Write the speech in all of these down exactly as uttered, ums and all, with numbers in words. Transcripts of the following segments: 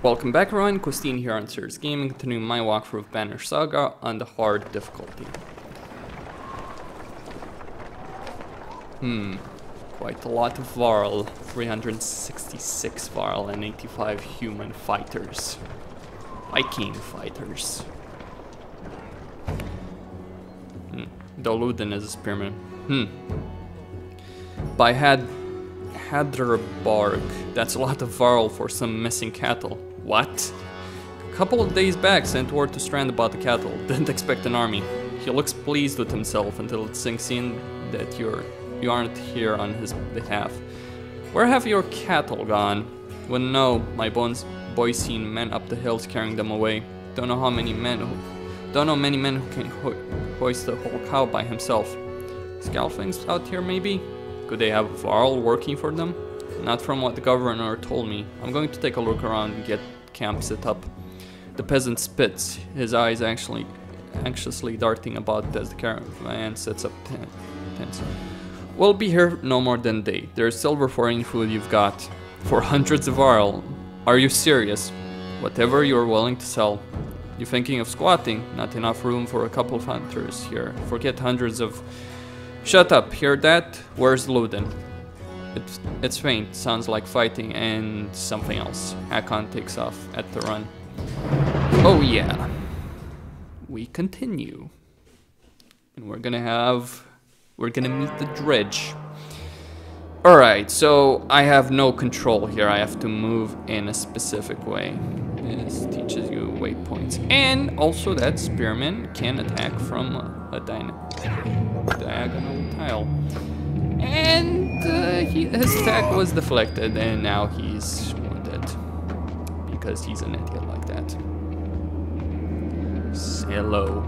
Welcome back everyone, Christine here on Serious Gaming, continuing my walkthrough of Banner Saga on the hard difficulty. Hmm, quite a lot of Varl, three hundred sixty-six Varl and eighty-five human fighters. Viking fighters. Hmm, Doluddin is a spearman. Hmm. By had Hadrabark, that's a lot of Varl for some missing cattle. What? A couple of days back sent word to Strand about the cattle, didn't expect an army. He looks pleased with himself until it sinks in that you're, you aren't here on his behalf. Where have your cattle gone? Well, no, my bones boy seen men up the hills carrying them away. Don't know how many men who, don't know many men who can ho hoist the whole cow by himself. Scalfings out here maybe? Could they have Varl working for them? Not from what the governor told me. I'm going to take a look around and get camp set up. The peasant spits, his eyes actually anxiously darting about as the caravan sets up tents. We'll be here no more than a day. There's silver for any food you've got. For hundreds of Varl. Are you serious? Whatever you're willing to sell. You thinking of squatting? Not enough room for a couple of hunters here. Forget hundreds of... Shut up, hear that? Where's Ludin? It's, it's faint, sounds like fighting and something else. Hakon takes off at the run. Oh yeah. We continue. And we're gonna have... We're gonna meet the Dredge. Alright, so I have no control here. I have to move in a specific way. This teaches you waypoints. And also that Spearman can attack from a, a dynamo. Diagonal tile, and uh, he, his attack was deflected, and now he's wounded because he's an idiot like that. Hello.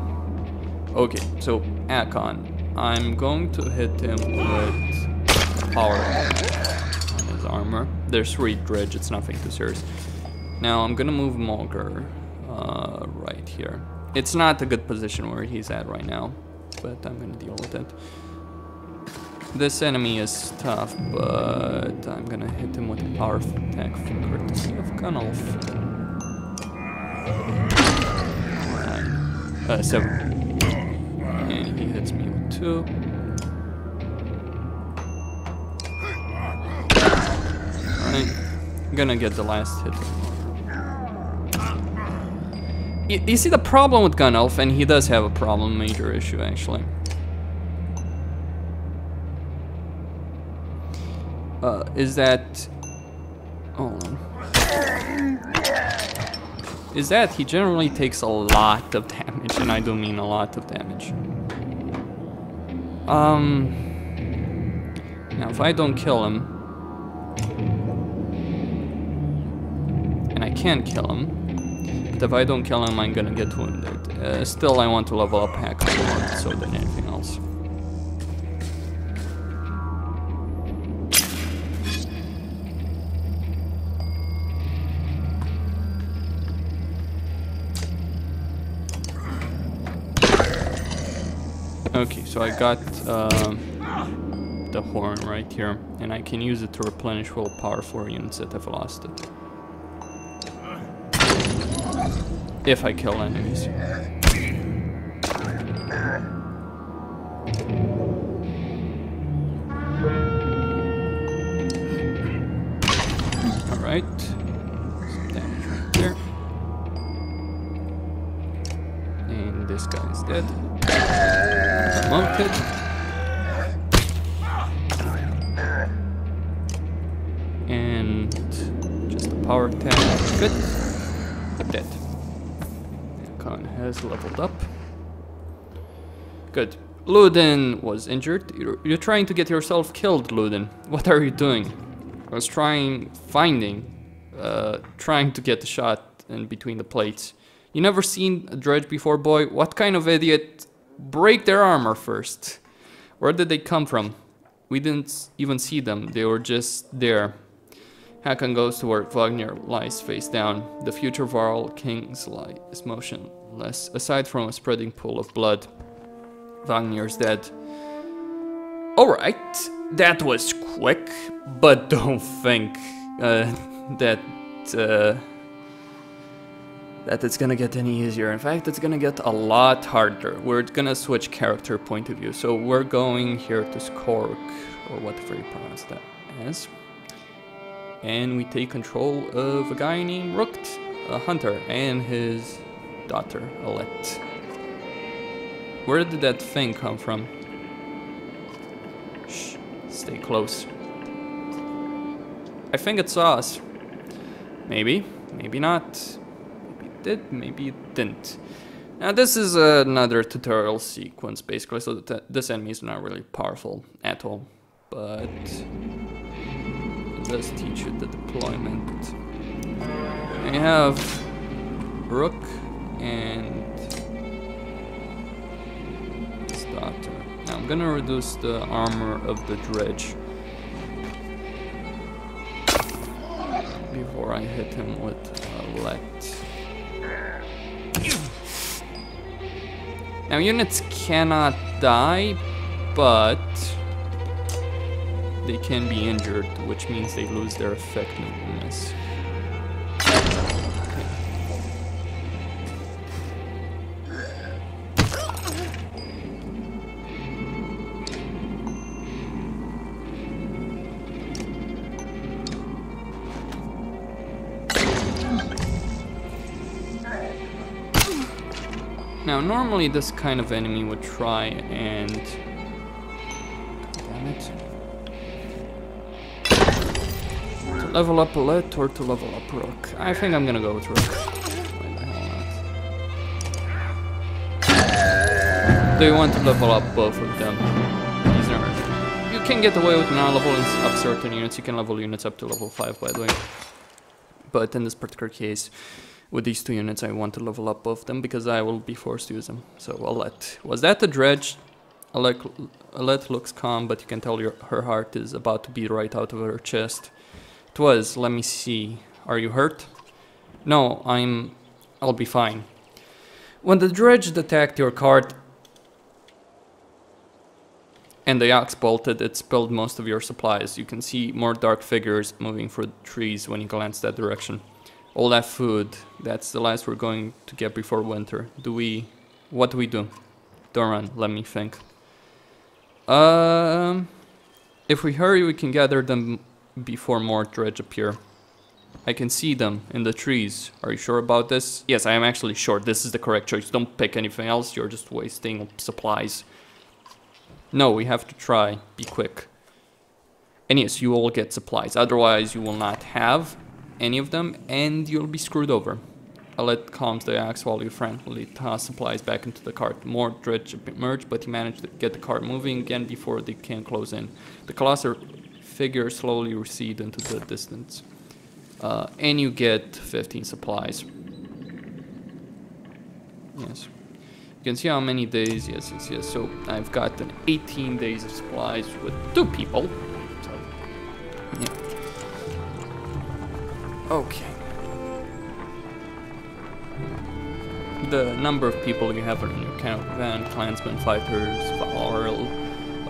Okay, so Hakon, I'm going to hit him with power on his armor. There's three Dredge; it's nothing too serious. Now I'm gonna move Morgur uh, right here. It's not a good position where he's at right now, but I'm gonna deal with it. This enemy is tough, but I'm gonna hit him with a power attack from the courtesy of Gunolf. Uh, seven. And he hits me with two. Alright, I'm gonna get the last hit. You see the problem with Gunolf, and he does have a problem, major issue actually. Uh, is that... Hold on. Is that he generally takes a lot of damage, and I do mean a lot of damage. Um... Now if I don't kill him... And I can kill him. If I don't kill him, I'm gonna get wounded. Uh, still, I want to level up Hakon more so than anything else. Okay, so I got uh, the horn right here, and I can use it to replenish willpower for units that have lost it. If I kill enemies. Alright. Damage right there. And this guy is dead. Mounted. And just a power attack. Good. Dead. Hakon has leveled up. Good. Ludin was injured. You're, you're trying to get yourself killed, Ludin. What are you doing? I was trying... finding... Uh, trying to get the shot in between the plates. You never seen a Dredge before, boy? What kind of idiot? Break their armor first. Where did they come from? We didn't even see them. They were just there. Hakon goes to where Wagner lies face down. The future Varl King's lie is motionless, aside from a spreading pool of blood. Wagner's dead. Alright, that was quick, but don't think uh, that uh, that it's gonna get any easier. In fact, it's gonna get a lot harder. We're gonna switch character point of view. So we're going here to Skork, or whatever you pronounce that as. And we take control of a guy named Rookt, a hunter, and his daughter, Alette. Where did that thing come from? Shh, stay close. I think it saw us. Maybe, maybe not. Maybe it did, maybe it didn't. Now this is another tutorial sequence, basically, so that this enemy is not really powerful at all. But it does teach you the deployment. And you have Rook and his daughter. Now I'm gonna reduce the armor of the Dredge before I hit him with a Alette. Now units cannot die, but they can be injured, which means they lose their effectiveness. Now normally this kind of enemy would try and, damn it, to level up Alette or to level up Rook. I think I'm gonna go with Rook. Why the hell not? They want to level up both of them. These are, you can get away with not leveling up certain units. You can level units up to level five, by the way. But in this particular case, with these two units, I want to level up both of them because I will be forced to use them. So Alette. Was that the Dredge? Alette looks calm, but you can tell your, her heart is about to beat right out of her chest. 'Twas, let me see. Are you hurt? No, I'm... I'll be fine. When the Dredge attacked your cart and the ox bolted, it spilled most of your supplies. You can see more dark figures moving through the trees when you glance that direction. All that food, that's the last we're going to get before winter. Do we... what do we do? Don't run, let me think. Um, if we hurry, we can gather them before more dredge appear. I can see them in the trees. Are you sure about this? Yes, I am actually sure. This is the correct choice. Don't pick anything else, you're just wasting supplies. No, we have to try. Be quick. And yes, you all get supplies. Otherwise, you will not have any of them, and you'll be screwed over. Alette calms the axe while you frantically toss supplies back into the cart. More dredge emerge, but you manage to get the cart moving again before they can close in. The colossal figure slowly recede into the distance. Uh, and you get fifteen supplies. Yes. You can see how many days, yes, yes, yes. So I've gotten eighteen days of supplies with two people. So, yeah. Okay. The number of people you have in your caravan, clansmen, fighters, Varl,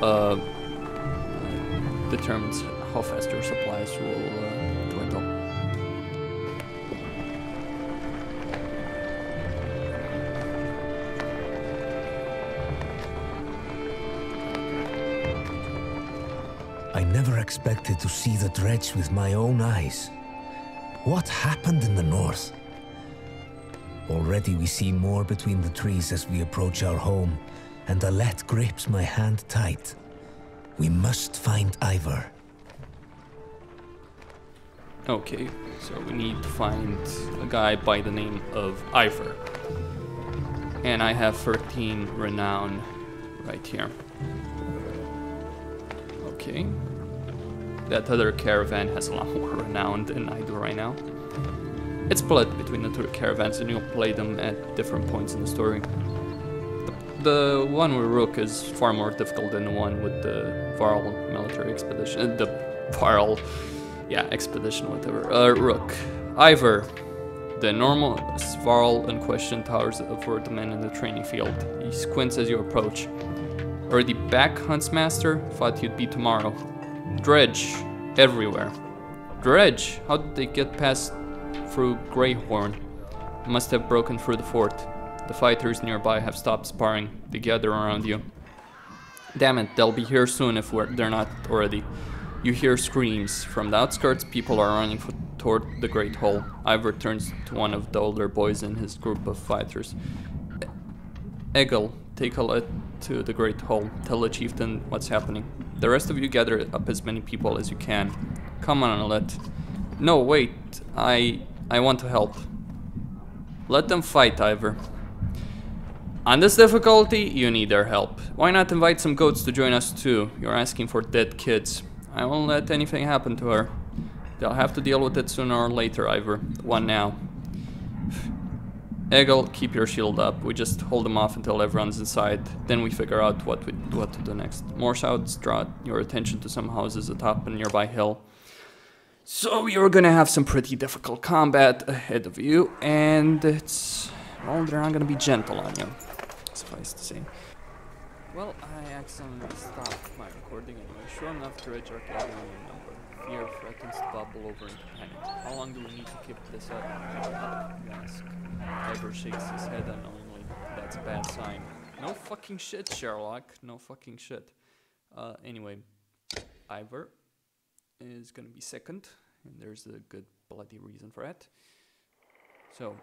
uh, determines how fast your supplies will uh, dwindle. I never expected to see the dredge with my own eyes. What happened in the north? Already we see more between the trees as we approach our home, and Alette grips my hand tight. We must find Ivar. Okay, so we need to find a guy by the name of Ivar. And I have thirteen renown right here. Okay. That other caravan has a lot more renown than I do right now. It's split between the two caravans, and you'll play them at different points in the story. The, the one with Rook is far more difficult than the one with the Varl military expedition, the Varl, yeah, expedition, whatever. Uh, Rook. Ivar. The enormous Varl in question towers over the men in the training field. He squints as you approach. Already back, Huntsmaster? Thought you'd be tomorrow. Dredge everywhere. Dredge? How did they get past through Greyhorn? must have broken through the fort. The fighters nearby have stopped sparring. They gather around you. Damn it, they'll be here soon if we're, they're not already. You hear screams. From the outskirts, people are running for, toward the Great Hall. Ivar turns to one of the older boys in his group of fighters. Egil, take Alette to the Great Hall. Tell the chieftain what's happening. The rest of you gather up as many people as you can. Come on, Alette. No, wait. I I want to help. Let them fight, Ivar. On this difficulty, you need their help. Why not invite some goats to join us too? You're asking for dead kids. I won't let anything happen to her. They'll have to deal with it sooner or later, Ivar. One now. Egil, keep your shield up. We just hold them off until everyone's inside. Then we figure out what we, what to do next. More shouts draw your attention to some houses atop a nearby hill. So you're gonna have some pretty difficult combat ahead of you, and it's... well, they're not gonna be gentle on you, suffice to say. Well, I accidentally stopped my recording anyway. Sure enough, Dredge are carrying your number. Fear threatens to bubble over into panic. How long do we need to keep this up? You ask. Ivar shakes his head unknowingly. That's a bad sign. No fucking shit, Sherlock. No fucking shit. Uh, anyway, Ivar is gonna be second, and there's a good bloody reason for it. So,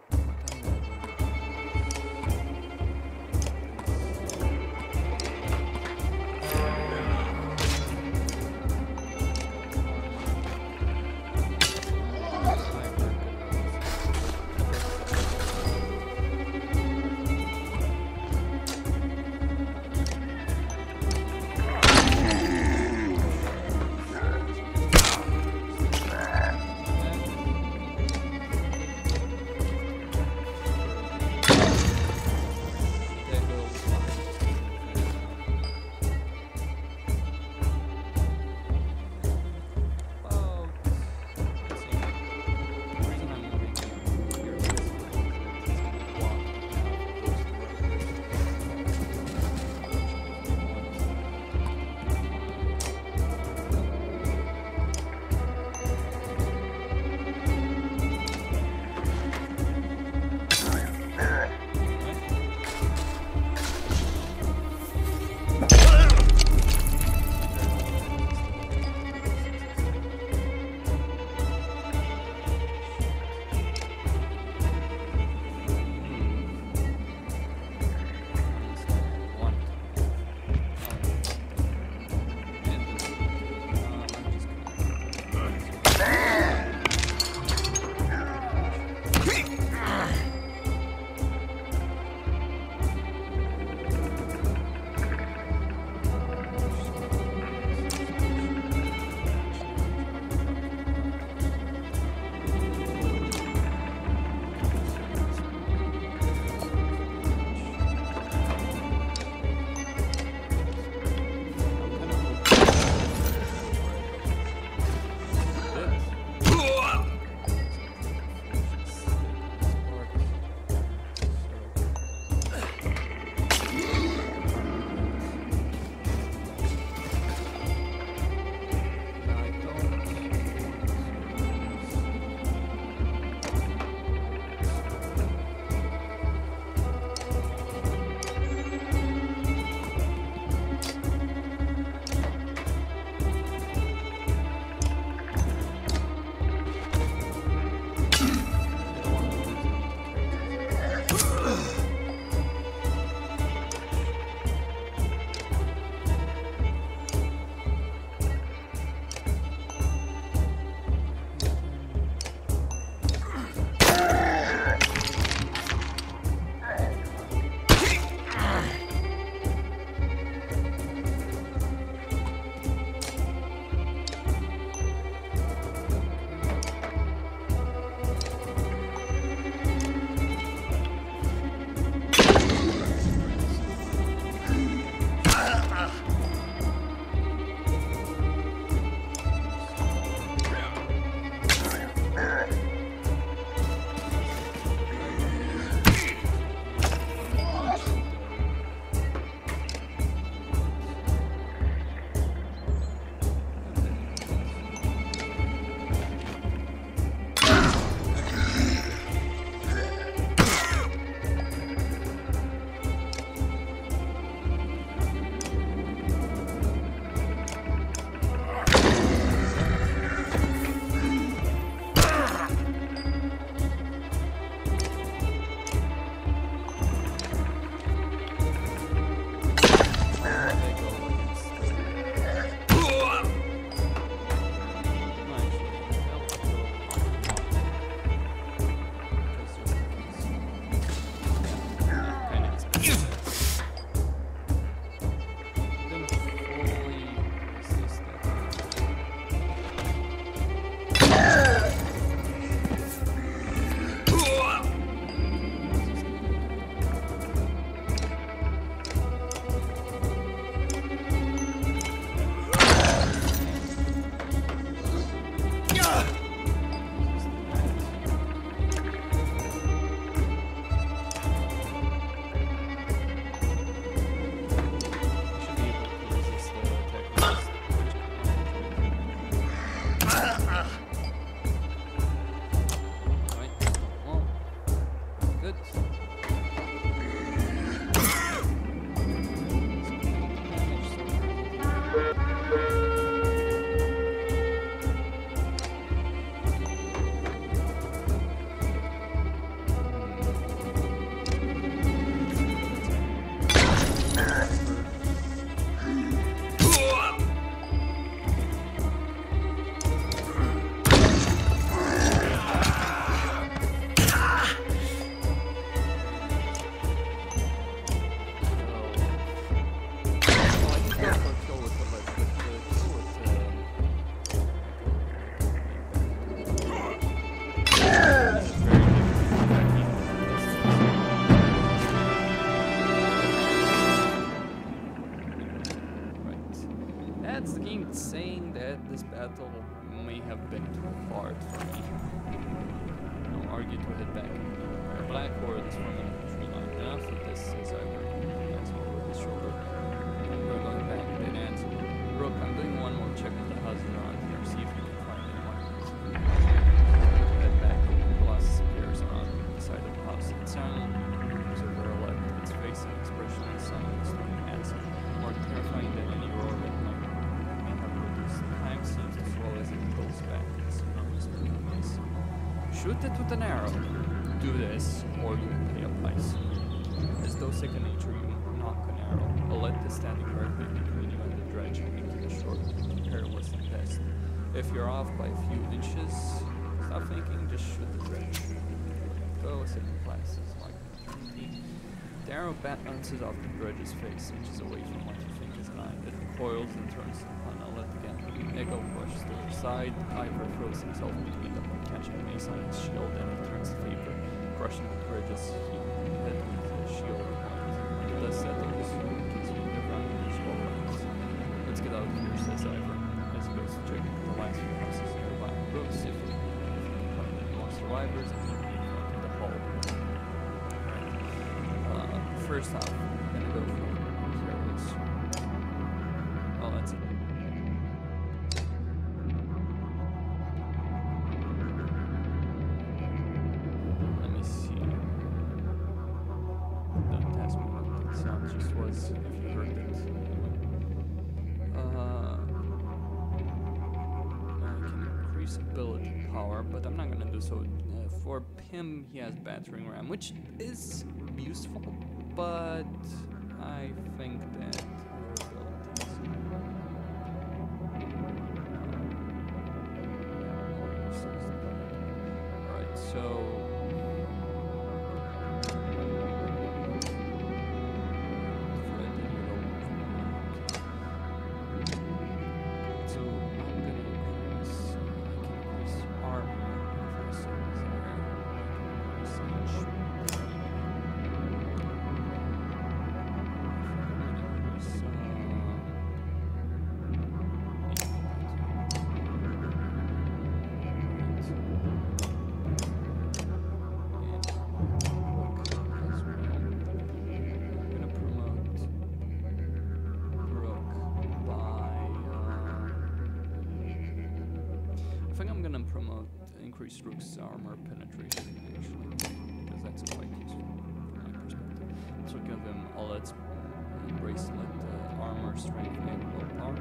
Shoot it with an arrow. Do this, or you will pay a price. As though second nature, you knock an arrow. Alette is standing directly between you and the dredge into the short, perilous test. If you're off by a few inches, stop thinking, just shoot the dredge. Go second class is like the arrow bat bounces off the dredge's face, inches away from what you think is lying. It recoils and turns upon Alette again. Egil pushes to her side. Ivar throws himself between them, catching the mace on his shield, and it turns the paper, crushing the bridges, he then with his shield point. It does settle the sword, consuming the ground in his wall rounds. Let's get out of here, says Ivar, as he goes to check the last few houses nearby. Brooks, if you can find any more survivors, and you can find the hall. Uh, first off, I'm gonna go for it. Well, that's it. Him, he has battering ram, which is useful, but I think that alright, so Rook's armor penetration, actually, because that's quite useful from my perspective. So give him all its bracelet, uh, armor, strength, and willpower.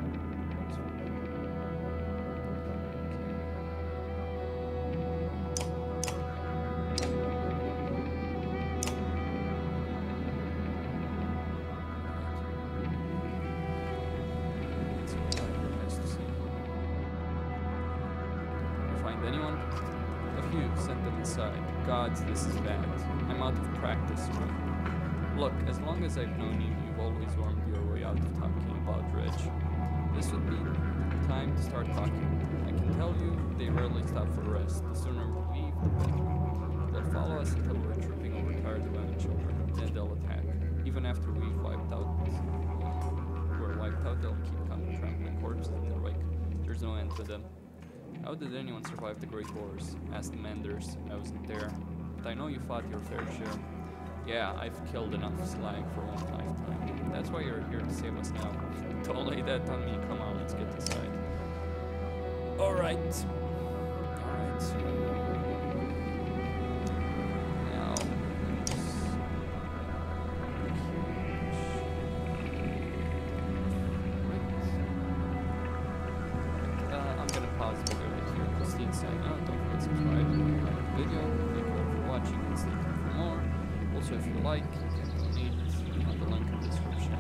Send them inside. Gods, this is bad. I'm out of practice, right? Look, as long as I've known you, you've always wormed your way out of talking about Dredge. This would be the time to start talking. I can tell you, they rarely stop for rest. The sooner we leave, the better. They'll follow us until we're tripping over tired abandoned children. Then they'll attack. Even after we've wiped out, we're wiped out, they'll keep coming, trampling corpses in their wake. There's no end to them. How did anyone survive the Great Wars? Asked the Manders. I wasn't there, but I know you fought your fair share. Yeah, I've killed enough slag for one lifetime. That's why you're here to save us now. Don't lay that on me. Come on, let's get inside. All right. All right. Now, right. Uh, I'm gonna pause the video right here. Just inside now. Don't forget to subscribe and like the video. Thank you all for watching and stay tuned for more. Also, if you like, donate on the link in the description.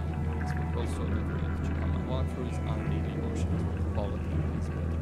Also, don't forget to check out my walkthroughs on the Daily Oceans with all of them.